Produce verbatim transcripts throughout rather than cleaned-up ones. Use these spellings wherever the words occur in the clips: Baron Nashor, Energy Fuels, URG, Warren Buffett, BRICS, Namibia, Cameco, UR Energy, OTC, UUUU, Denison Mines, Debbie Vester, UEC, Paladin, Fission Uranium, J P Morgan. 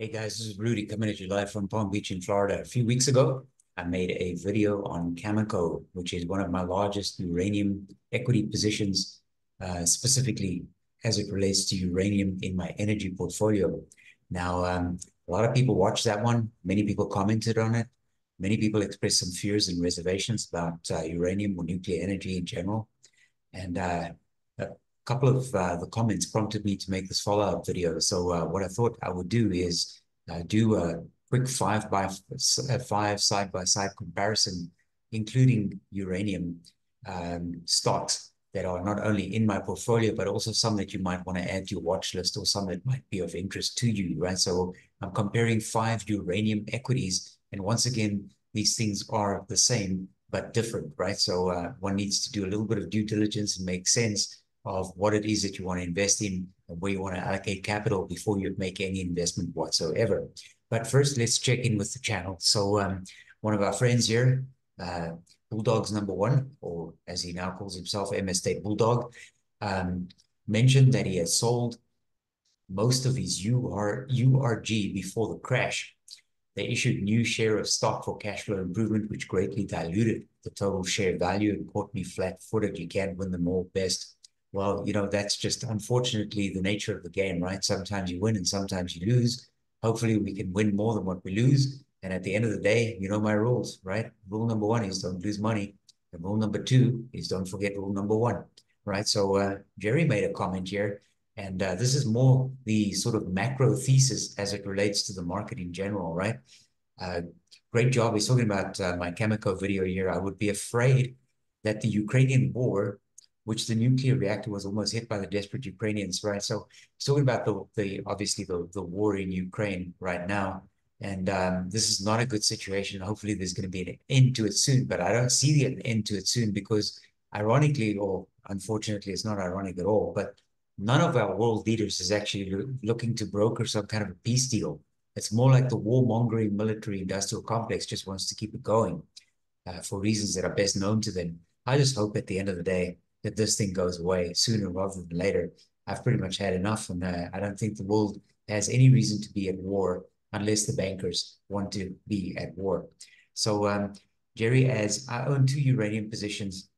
Hey guys, this is Rudy coming at you live from Palm Beach in Florida. A few weeks ago, I made a video on Cameco, which is one of my largest uranium equity positions, uh, specifically as it relates to uranium in my energy portfolio. Now, um, a lot of people watched that one. Many people commented on it. Many people expressed some fears and reservations about uh, uranium or nuclear energy in general. And uh, a couple of uh, the comments prompted me to make this follow-up video. So uh, what I thought I would do is uh, do a quick five by five side-by-side comparison, including uranium um, stocks that are not only in my portfolio, but also some that you might want to add to your watch list or some that might be of interest to you, right? So I'm comparing five uranium equities. And once again, these things are the same, but different, right? So uh, one needs to do a little bit of due diligence and make sense of what it is that you want to invest in and where you want to allocate capital before you make any investment whatsoever. But first, let's check in with the channel. So um, one of our friends here, uh, Bulldogs number one, or as he now calls himself, M S State Bulldog, um, mentioned that he had sold most of his U R, U R G before the crash. They issued new share of stock for cash flow improvement, which greatly diluted the total share value and caught me flat-footed. You can't win them all, best. Well, you know, that's just unfortunately the nature of the game, right? Sometimes you win and sometimes you lose. Hopefully we can win more than what we lose. And at the end of the day, you know my rules, right? Rule number one is don't lose money. And rule number two is don't forget rule number one, right? So uh, Jerry made a comment here. And uh, this is more the sort of macro thesis as it relates to the market in general, right? Uh, great job. He's talking about uh, my Cameco video here. I would be afraid that the Ukrainian war, which the nuclear reactor was almost hit by the desperate Ukrainians, right? So he's talking about the, the obviously the, the war in Ukraine right now. And um, this is not a good situation. Hopefully there's going to be an end to it soon, but I don't see an end to it soon because ironically, or unfortunately, it's not ironic at all, but none of our world leaders is actually lo looking to broker some kind of a peace deal. It's more like the warmongering military industrial complex just wants to keep it going uh, for reasons that are best known to them. I just hope at the end of the day that this thing goes away sooner rather than later. I've pretty much had enough, and uh, I don't think the world has any reason to be at war unless the bankers want to be at war. So um, Jerry adds, I own two uranium positions,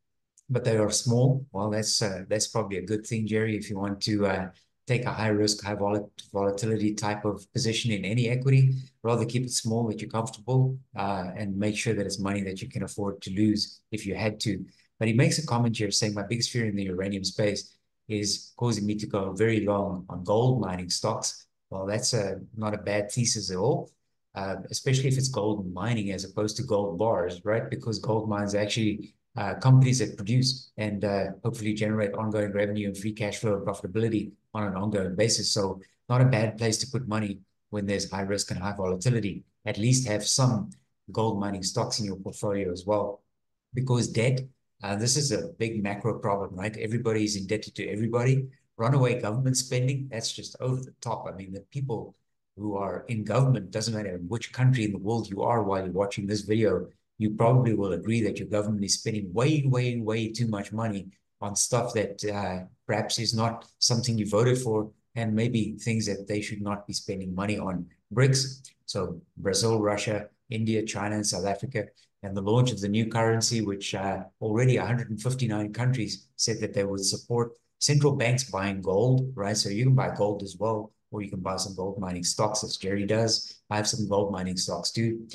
but they are small. Well, that's uh, that's probably a good thing, Jerry, if you want to uh, take a high risk, high vol volatility type of position in any equity. Rather keep it small that you're comfortable uh, and make sure that it's money that you can afford to lose if you had to. But he makes a comment here saying my biggest fear in the uranium space is causing me to go very long on gold mining stocks. Well, that's a, not a bad thesis at all, uh, especially if it's gold mining as opposed to gold bars, right? Because gold mines actually uh, companies that produce and uh, hopefully generate ongoing revenue and free cash flow and profitability on an ongoing basis. So not a bad place to put money when there's high risk and high volatility. At least have some gold mining stocks in your portfolio as well. Because debt, uh, this is a big macro problem, right? Everybody is indebted to everybody. Runaway government spending, that's just over the top. I mean, the people who are in government, doesn't matter in which country in the world you are while you're watching this video, you probably will agree that your government is spending way, way, way too much money on stuff that uh, perhaps is not something you voted for and maybe things that they should not be spending money on. BRICS, so Brazil, Russia, India, China, and South Africa, and the launch of the new currency, which uh, already one hundred fifty-nine countries said that they would support. Central banks buying gold, right? So you can buy gold as well, or you can buy some gold mining stocks as Jerry does. I have some gold mining stocks too,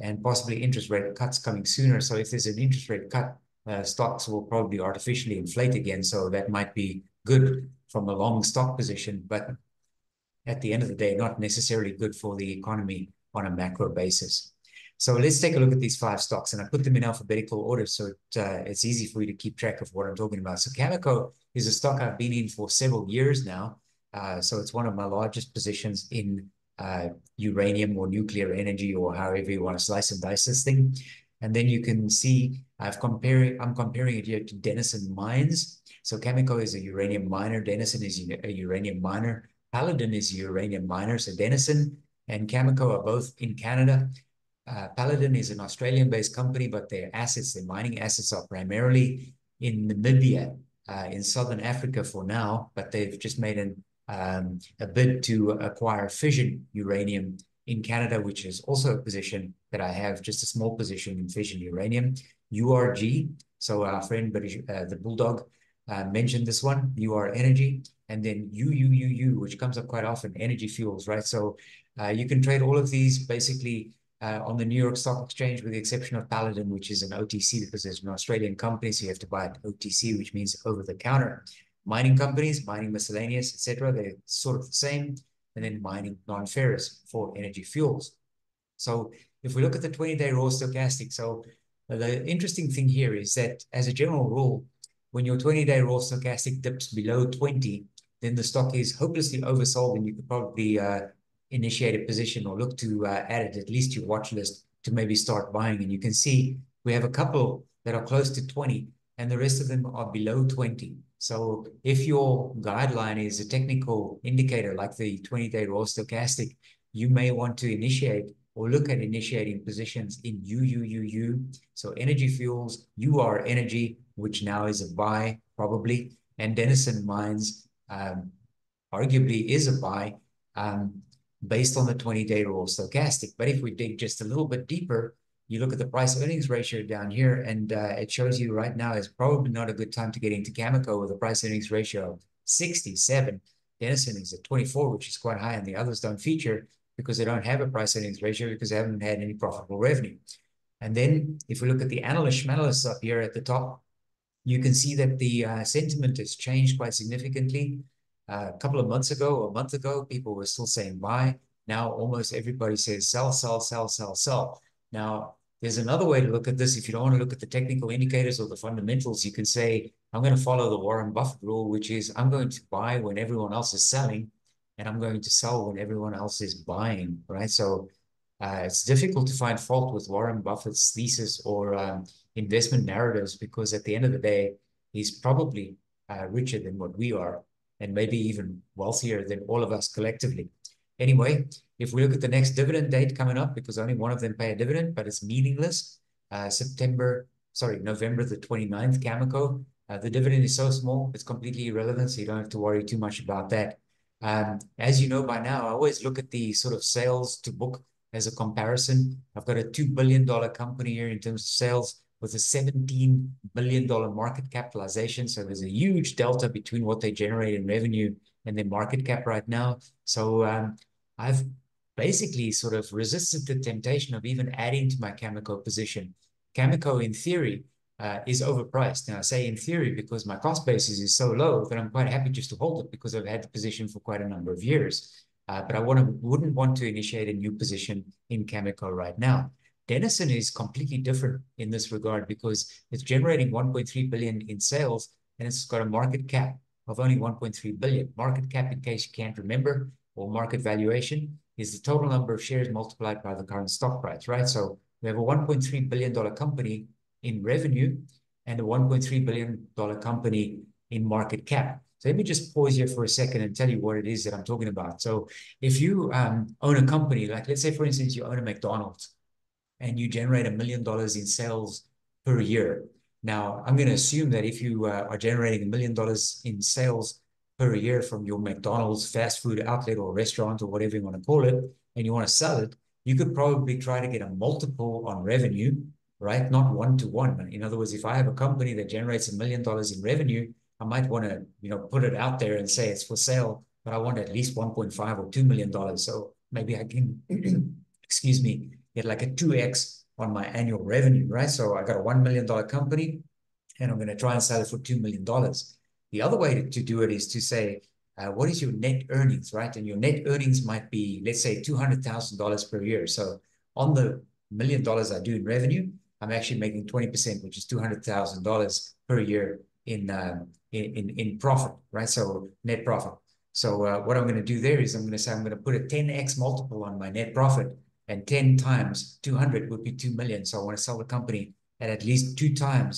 and possibly interest rate cuts coming sooner. So if there's an interest rate cut, uh, stocks will probably artificially inflate again. So that might be good from a long stock position, but at the end of the day, not necessarily good for the economy on a macro basis. So let's take a look at these five stocks, and I put them in alphabetical order so it, uh, it's easy for you to keep track of what I'm talking about. So Cameco is a stock I've been in for several years now. Uh, so it's one of my largest positions in uh, uranium or nuclear energy or however you want to slice and dice this thing. And then you can see I've comparing, I'm comparing it here to Denison Mines. So Cameco is a uranium miner. Denison is a uranium miner. Paladin is a uranium miner. So Denison and Cameco are both in Canada. Uh, Paladin is an Australian-based company, but their assets, their mining assets are primarily in Namibia, uh, in Southern Africa for now, but they've just made an um, a bid to acquire fission uranium in Canada, which is also a position that I have, just a small position in fission uranium. U R G, so our friend British, uh, the Bulldog uh, mentioned this one, U R Energy, and then U U U U, which comes up quite often, Energy Fuels, right? So uh, you can trade all of these basically Uh, on the New York Stock Exchange, with the exception of Paladin, which is an O T C because there's an Australian company, so you have to buy an O T C, which means over-the-counter. Mining companies, mining miscellaneous, et cetera, they're sort of the same, and then mining non-ferrous for energy fuels. So if we look at the twenty-day raw stochastic, so the interesting thing here is that as a general rule, when your twenty-day raw stochastic dips below twenty, then the stock is hopelessly oversold, and you could probably uh, initiate a position or look to uh, add it at least to your watch list to maybe start buying. And you can see we have a couple that are close to twenty and the rest of them are below twenty. So if your guideline is a technical indicator like the twenty-day raw stochastic, you may want to initiate or look at initiating positions in U U U U, so Energy Fuels, U R Energy, which now is a buy probably, and Denison Mines um, arguably is a buy, um, based on the twenty-day raw stochastic. But if we dig just a little bit deeper, you look at the price-earnings ratio down here, and uh, it shows you right now is probably not a good time to get into Cameco with a price-earnings ratio of sixty-seven. Denison is at twenty-four, which is quite high, and the others don't feature because they don't have a price-earnings ratio because they haven't had any profitable revenue. And then if we look at the analyst schmanalysts up here at the top, you can see that the uh, sentiment has changed quite significantly. Uh, a couple of months ago, or a month ago, people were still saying buy. Now almost everybody says sell, sell, sell, sell, sell. Now, there's another way to look at this. If you don't want to look at the technical indicators or the fundamentals, you can say, I'm going to follow the Warren Buffet rule, which is I'm going to buy when everyone else is selling, and I'm going to sell when everyone else is buying, right? So uh, it's difficult to find fault with Warren Buffett's thesis or um, investment narratives, because at the end of the day, he's probably uh, richer than what we are, and maybe even wealthier than all of us collectively. Anyway, if we look at the next dividend date coming up, because only one of them pay a dividend, but it's meaningless, uh, September, sorry, November the twenty-ninth, Cameco. Uh, the dividend is so small, it's completely irrelevant, so you don't have to worry too much about that. Um, as you know by now, I always look at the sort of sales to book as a comparison. I've got a two billion dollar company here in terms of sales, with a seventeen billion dollar market capitalization. So there's a huge delta between what they generate in revenue and their market cap right now. So um, I've basically sort of resisted the temptation of even adding to my Cameco position. Cameco, in theory, uh, is overpriced. Now, I say in theory because my cost basis is so low that I'm quite happy just to hold it, because I've had the position for quite a number of years. Uh, but I wanna, wouldn't want to initiate a new position in Cameco right now. Denison is completely different in this regard, because it's generating one point three billion dollars in sales, and it's got a market cap of only one point three billion dollars. Market cap, in case you can't remember, or market valuation, is the total number of shares multiplied by the current stock price, right? So we have a one point three billion dollar company in revenue and a one point three billion dollar company in market cap. So let me just pause here for a second and tell you what it is that I'm talking about. So if you um, own a company, like let's say, for instance, you own a McDonald's, and you generate a million dollars in sales per year. Now, I'm going to assume that if you uh, are generating a million dollars in sales per year from your McDonald's fast food outlet or restaurant or whatever you want to call it, and you want to sell it, you could probably try to get a multiple on revenue, right? Not one-to-one. In other words, if I have a company that generates a million dollars in revenue, I might want to, you know, put it out there and say it's for sale, but I want at least one point five or two million dollars. So maybe I can, excuse me, get like a two X on my annual revenue, right? So I got a one million dollar company and I'm going to try and sell it for two million dollars. The other way to, to do it is to say, uh, what is your net earnings, right? And your net earnings might be, let's say, two hundred thousand dollars per year. So on the million dollars I do in revenue, I'm actually making twenty percent, which is two hundred thousand dollars per year in, um, in, in, in profit, right? So net profit. So uh, what I'm going to do there is I'm going to say, I'm going to put a ten X multiple on my net profit, and ten times two hundred would be two million. So I want to sell the company at at least two times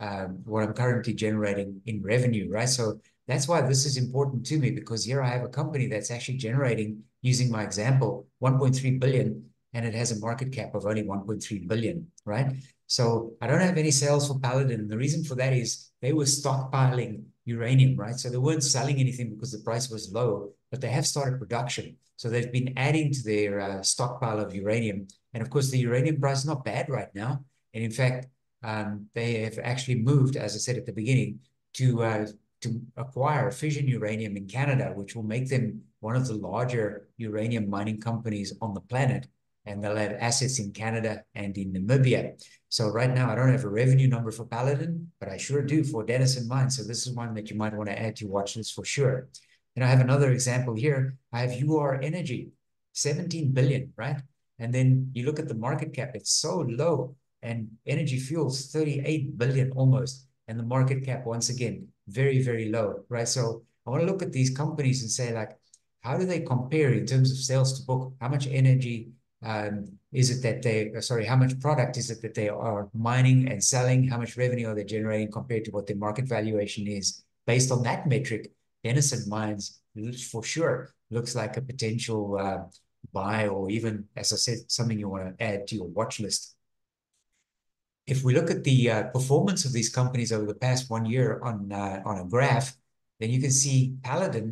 um, what I'm currently generating in revenue, right? So that's why this is important to me, because here I have a company that's actually generating, using my example, one point three billion, and it has a market cap of only one point three billion, right? So I don't have any sales for Paladin. The reason for that is they were stockpiling uranium, right? So they weren't selling anything because the price was low, but they have started production. So they've been adding to their uh, stockpile of uranium. And of course, the uranium price is not bad right now. And in fact, um, they have actually moved, as I said at the beginning, to uh, to acquire fission uranium in Canada, which will make them one of the larger uranium mining companies on the planet. And they'll have assets in Canada and in Namibia. So right now, I don't have a revenue number for Paladin, but I sure do for Denison Mines. So this is one that you might want to add to your watch list for sure. And I have another example here. I have U R Energy, seventeen billion, right? And then you look at the market cap, it's so low. And Energy Fuels, thirty-eight billion almost. And the market cap, once again, very, very low, right? So I want to look at these companies and say, like, how do they compare in terms of sales to book? How much energy Um, is it that they, sorry, how much product is it that they are mining and selling? How much revenue are they generating compared to what their market valuation is? Based on that metric, Denison Mines for sure looks like a potential uh, buy, or even, as I said, something you want to add to your watch list. If we look at the uh, performance of these companies over the past one year on, uh, on a graph, then you can see Paladin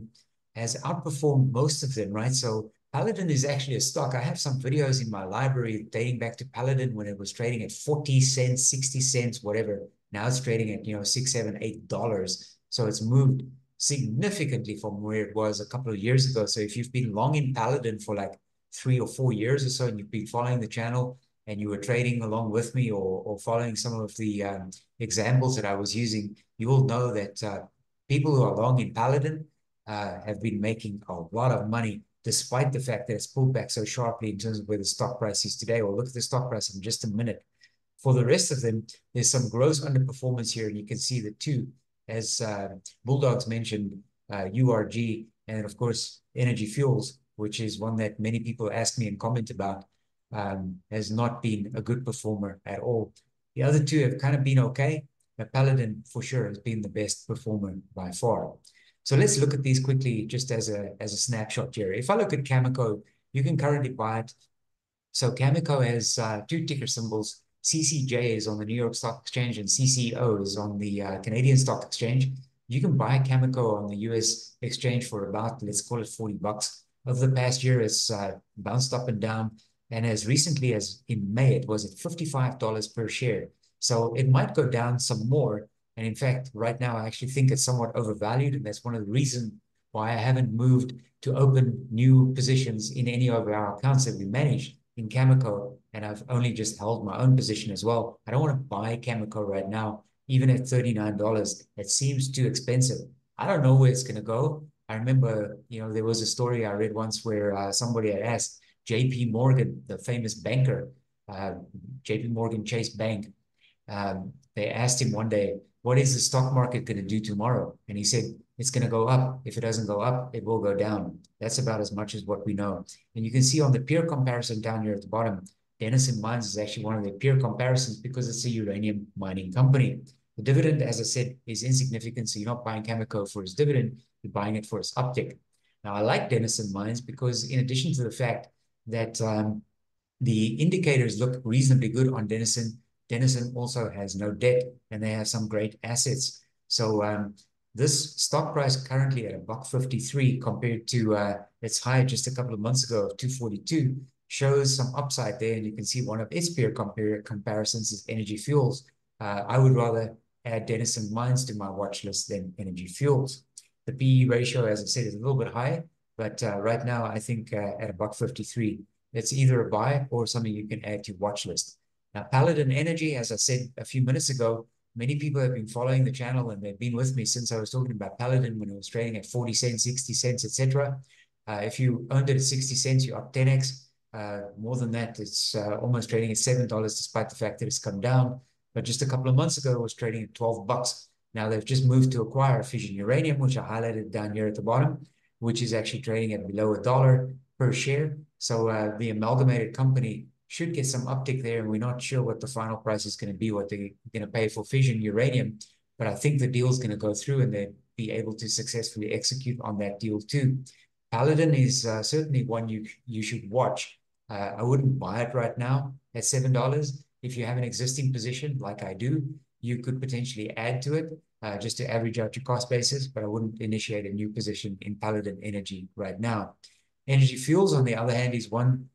has outperformed most of them, right? So Paladin is actually a stock. I have some videos in my library dating back to Paladin when it was trading at forty cents, sixty cents, whatever. Now it's trading at, you know, six, seven, eight dollars. So it's moved significantly from where it was a couple of years ago. So if you've been long in Paladin for like three or four years or so, and you've been following the channel and you were trading along with me, or, or following some of the um, examples that I was using, you will know that uh, people who are long in Paladin uh, have been making a lot of money, despite the fact that it's pulled back so sharply in terms of where the stock price is today. We'll look at the stock price in just a minute. For the rest of them, there's some gross underperformance here, and you can see the two, as uh, Bulldogs mentioned, uh, U R G, and of course, Energy Fuels, which is one that many people ask me and comment about, um, has not been a good performer at all. The other two have kind of been okay, but Paladin for sure has been the best performer by far. So let's look at these quickly, just as a, as a snapshot here. If I look at Cameco, you can currently buy it. So Cameco has uh, two ticker symbols. C C J is on the New York Stock Exchange and C C O is on the uh, Canadian Stock Exchange. You can buy Cameco on the U S exchange for about, let's call it forty bucks. Over the past year, it's uh, bounced up and down. And as recently as in May, it was at fifty-five dollars per share. So it might go down some more. And in fact, right now, I actually think it's somewhat overvalued. And that's one of the reasons why I haven't moved to open new positions in any of our accounts that we manage in Cameco. And I've only just held my own position as well. I don't want to buy Cameco right now, even at thirty-nine dollars. It seems too expensive. I don't know where it's going to go. I remember, you know, there was a story I read once where uh, somebody had asked J P Morgan, the famous banker, uh, J P Morgan Chase Bank. Um, they asked him one day, what is the stock market going to do tomorrow? And he said, it's going to go up. If it doesn't go up, it will go down. That's about as much as what we know. And you can see on the peer comparison down here at the bottom, Denison Mines is actually one of the peer comparisons because it's a uranium mining company. The dividend, as I said, is insignificant. So you're not buying Cameco for its dividend, you're buying it for its uptick. Now, I like Denison Mines because in addition to the fact that um, the indicators look reasonably good on Denison, Denison also has no debt, and they have some great assets. So um, this stock price currently at a buck fifty-three compared to uh, its high just a couple of months ago of two forty-two shows some upside there. And you can see one of its peer compar comparisons is Energy Fuels. Uh, I would rather add Denison Mines to my watch list than Energy Fuels. The P E ratio, as I said, is a little bit higher, but uh, right now I think uh, at a buck fifty-three, it's either a buy or something you can add to your watch list. Now, Paladin Energy, as I said a few minutes ago, many people have been following the channel and they've been with me since I was talking about Paladin when it was trading at forty cents, sixty cents, et cetera. Uh, if you owned it at sixty cents, you're up ten X. Uh, more than that, it's uh, almost trading at seven dollars despite the fact that it's come down. But just a couple of months ago, it was trading at twelve bucks. Now, they've just moved to acquire Fission Uranium, which I highlighted down here at the bottom, which is actually trading at below a dollar per share. So uh, the amalgamated company should get some uptick there, and we're not sure what the final price is going to be, what they're going to pay for fission uranium, but I think the deal is going to go through and they'll be able to successfully execute on that deal too. Paladin is uh, certainly one you you should watch. Uh, I wouldn't buy it right now at seven dollars. If you have an existing position like I do, you could potentially add to it. uh, just to average out your cost basis, but I wouldn't initiate a new position in Paladin Energy right now. Energy Fuels, on the other hand, is one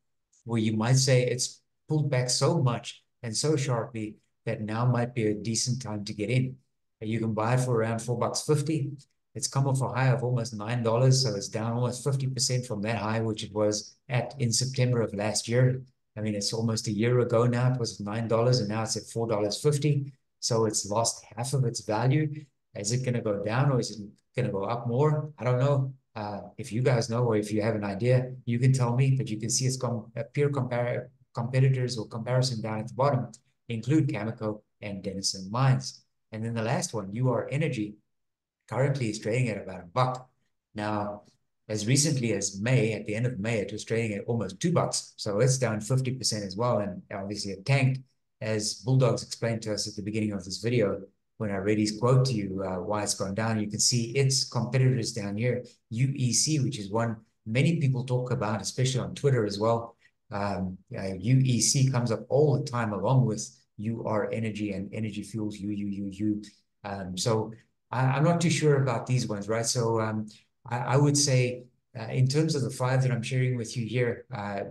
where you might say it's pulled back so much and so sharply that now might be a decent time to get in. You can buy it for around four bucks fifty. It's come off a high of almost nine dollars, so it's down almost fifty percent from that high, which it was at in September of last year. I mean, it's almost a year ago now. It was nine dollars, and now it's at four dollars fifty. So it's lost half of its value. Is it going to go down, or is it going to go up more? I don't know. Uh, if you guys know, or if you have an idea, you can tell me. But you can see its com uh, peer compar competitors or comparison down at the bottom include Cameco and Denison Mines. And then the last one, U R Energy, currently is trading at about a buck. Now, as recently as May, at the end of May, it was trading at almost two bucks. So it's down fifty percent as well. And obviously it tanked, as Bulldogs explained to us at the beginning of this video, when I read his quote to you, uh, why it's gone down. You can see its competitors down here, U E C, which is one many people talk about, especially on Twitter as well. Um, uh, U E C comes up all the time along with U R Energy and Energy Fuels, U U U U. Um, so I, I'm not too sure about these ones, right? So um, I, I would say uh, in terms of the five that I'm sharing with you here, uh,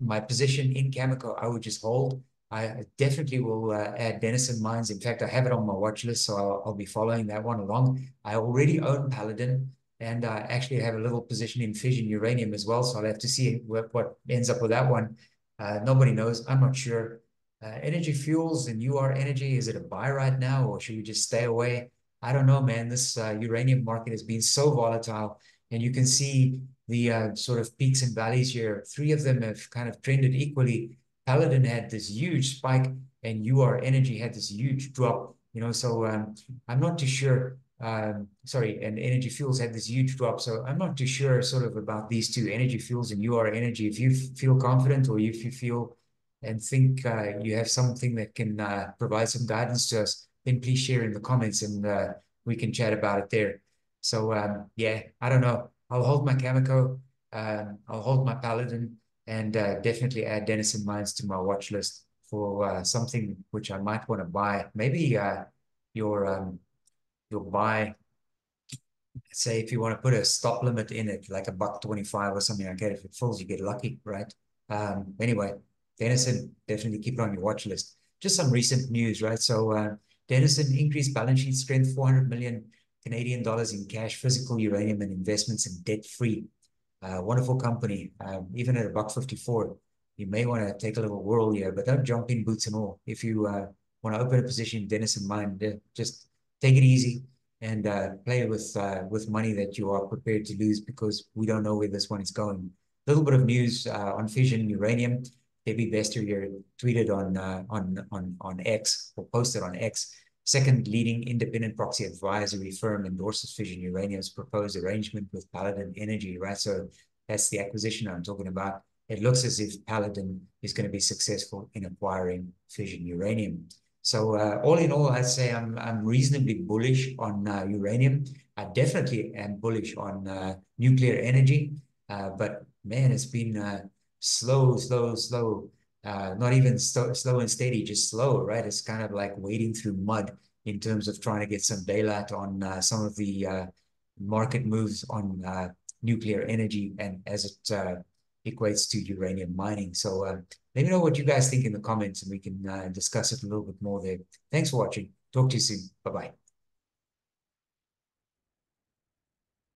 my position in Cameco, I would just hold. I definitely will uh, add Denison Mines. In fact, I have it on my watch list, so I'll, I'll be following that one along. I already own Paladin, and I uh, actually have a little position in Fission Uranium as well, so I'll have to see what, what ends up with that one. Uh, nobody knows. I'm not sure. Uh, Energy Fuels and U R Energy, is it a buy right now, or should you just stay away? I don't know, man. This uh, uranium market has been so volatile, and you can see the uh, sort of peaks and valleys here. Three of them have kind of trended equally. Paladin had this huge spike, and U R Energy had this huge drop, you know, so um, I'm not too sure, um, sorry, and Energy Fuels had this huge drop, so I'm not too sure sort of about these two, Energy Fuels and U R Energy. If you feel confident, or if you feel and think uh, you have something that can uh, provide some guidance to us, then please share in the comments, and uh, we can chat about it there. So um, yeah, I don't know. I'll hold my Cameco, uh, I'll hold my Paladin, and uh, definitely add Denison Mines to my watch list for uh, something which I might want to buy. Maybe uh, your um, your buy, say if you want to put a stop limit in it, like a buck twenty-five or something like that. If it falls, you get lucky, right? Um, anyway, Denison, definitely keep it on your watch list. Just some recent news, right? So uh, Denison increased balance sheet strength, four hundred million Canadian dollars in cash, physical uranium and investments, and debt-free. Uh, wonderful company, um, even at a buck fifty-four, you may want to take a little whirl here, but don't jump in boots and all. If you uh, want to open a position in Denison Mines, uh, just take it easy and uh, play with uh, with money that you are prepared to lose, because we don't know where this one is going. A little bit of news uh, on Fission Uranium. Debbie Vester here tweeted on uh, on on on X, or posted on X. Second leading independent proxy advisory firm endorses Fission Uranium's proposed arrangement with Paladin Energy, right? So that's the acquisition I'm talking about. It looks as if Paladin is going to be successful in acquiring Fission Uranium. So uh, all in all, I'd say I'm, I'm reasonably bullish on uh, uranium. I definitely am bullish on uh, nuclear energy, uh, but man, it's been uh, slow, slow, slow. Uh, not even so, slow and steady, just slow, right? It's kind of like wading through mud in terms of trying to get some daylight on uh, some of the uh, market moves on uh, nuclear energy, and as it uh, equates to uranium mining. So uh, let me know what you guys think in the comments, and we can uh, discuss it a little bit more there. Thanks for watching. Talk to you soon. Bye-bye.